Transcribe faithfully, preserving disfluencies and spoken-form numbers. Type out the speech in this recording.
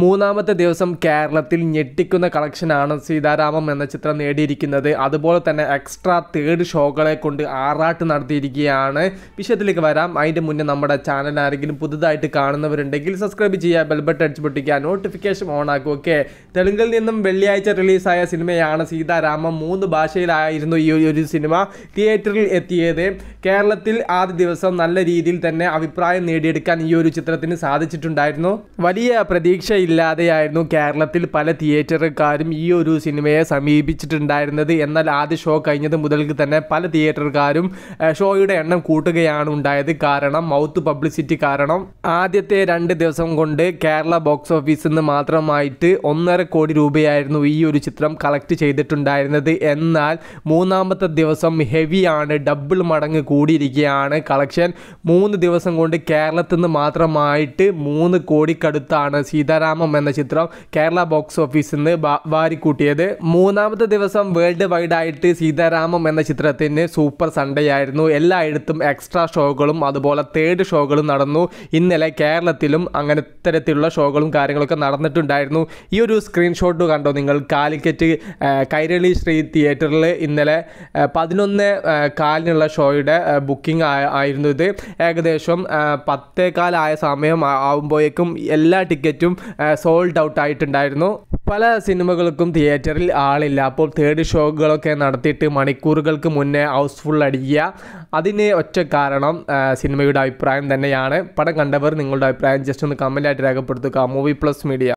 മൂന്നാമത്തെ ദിവസം കേരളത്തിൽ ഞെട്ടിക്കുന്ന കളക്ഷനാണ് സീതാരാമം എന്ന ചിത്രം നേടിയിരിക്കുന്നത്. അതുപോലെ തന്നെ എക്സ്ട്രാ തേർഡ് ഷോകളെ കൊണ്ട് ആറാട്ട് നടത്തിയിരിക്കുകയാണ്. വിഷയത്തിലേക്ക് വരാം. അതിൻ്റെ മുന്നേ നമ്മുടെ ചാനൽ ആരെങ്കിലും പുതുതായിട്ട് കാണുന്നവരുണ്ടെങ്കിൽ സബ്സ്ക്രൈബ് ചെയ്യുക, ബെൽ ബട്ടൺ അടിച്ച് പൊട്ടിക്കുക, നോട്ടിഫിക്കേഷൻ ഓൺ ആക്കുക. ഓക്കെ, തെലുങ്കിൽ നിന്നും വെള്ളിയാഴ്ച റിലീസായ സിനിമയാണ് സീതാരാമം. മൂന്ന് ഭാഷയിലായിരുന്നു ഈ ഒരു സിനിമ തിയേറ്ററിൽ എത്തിയത്. കേരളത്തിൽ ആദ്യ ദിവസം നല്ല രീതിയിൽ തന്നെ അഭിപ്രായം നേടിയെടുക്കാൻ ഈ ഒരു ചിത്രത്തിന് സാധിച്ചിട്ടുണ്ടായിരുന്നു. വലിയ പ്രതീക്ഷയില്ലാതെയായിരുന്നു കേരളത്തിൽ പല തിയേറ്ററുകാരും ഈ ഒരു സിനിമയെ സമീപിച്ചിട്ടുണ്ടായിരുന്നത്. എന്നാൽ ആദ്യ ഷോ കഴിഞ്ഞത് മുതൽക്ക് തന്നെ പല തിയേറ്ററുകാരും ഷോയുടെ എണ്ണം കൂട്ടുകയാണ് ഉണ്ടായത്. കാരണം മൗത്ത് പബ്ലിസിറ്റി കാരണം ആദ്യത്തെ രണ്ട് ദിവസം കൊണ്ട് കേരള ബോക്സ് ഓഫീസിൽ നിന്ന് മാത്രമായിട്ട് ഒന്നര കോടി രൂപയായിരുന്നു ഈ ഒരു ചിത്രം കളക്ട് ചെയ്തിട്ടുണ്ടായിരുന്നത്. എന്നാൽ മൂന്നാമത്തെ ദിവസം ഹെവിയാണ്, ഡബിൾ മടങ്ങ് കൂടിയിരിക്കുകയാണ് കളക്ഷൻ. മൂന്ന് ദിവസം കൊണ്ട് കേരളത്തിൽ നിന്ന് മാത്രമായിട്ട് മൂന്ന് കോടിക്കടുത്താണ് സീതാരാമം എന്ന ചിത്രം കേരള ബോക്സ് ഓഫീസിൽ നിന്ന് വാരിക്കൂട്ടിയത്. മൂന്നാമത്തെ ദിവസം വേൾഡ് വൈഡായിട്ട് സീതാരാമം എന്ന ചിത്രത്തിന് സൂപ്പർ സൺഡേ ആയിരുന്നു. എല്ലായിടത്തും എക്സ്ട്രാ ഷോകളും അതുപോലെ തേർഡ് ഷോകളും നടന്നു. ഇന്നലെ കേരളത്തിലും അങ്ങനെ തരത്തിലുള്ള ഷോകളും കാര്യങ്ങളൊക്കെ നടന്നിട്ടുണ്ടായിരുന്നു. ഈ ഒരു സ്ക്രീൻഷോട്ട് കണ്ടോ നിങ്ങൾ. കാലിക്കറ്റ് കൈരളി ശ്രീ തിയേറ്ററിൽ ഇന്നലെ പതിനൊന്ന് കാലിനുള്ള ഷോയുടെ ബുക്കിംഗ് ആയിരുന്നു. ഇത് ഏകദേശം പത്തേകാലായ സമയം ആകുമ്പോഴേക്കും എല്ലാ ടിക്കറ്റും സോൾഡ് ഔട്ട് ആയിട്ടുണ്ടായിരുന്നു. പല സിനിമകൾക്കും തിയേറ്ററിൽ ആളില്ല. അപ്പോൾ തേർഡ് ഷോകളൊക്കെ നടത്തിയിട്ട് മണിക്കൂറുകൾക്ക് മുന്നേ ഹൗസ്ഫുൾ അടിക്കുക. അതിന് ഒറ്റ കാരണം സിനിമയുടെ അഭിപ്രായം തന്നെയാണ്. പടം കണ്ടവർ നിങ്ങളുടെ അഭിപ്രായം ജസ്റ്റ് ഒന്ന് കമൻറ്റായിട്ട് രേഖപ്പെടുത്തുക. Movie plus media.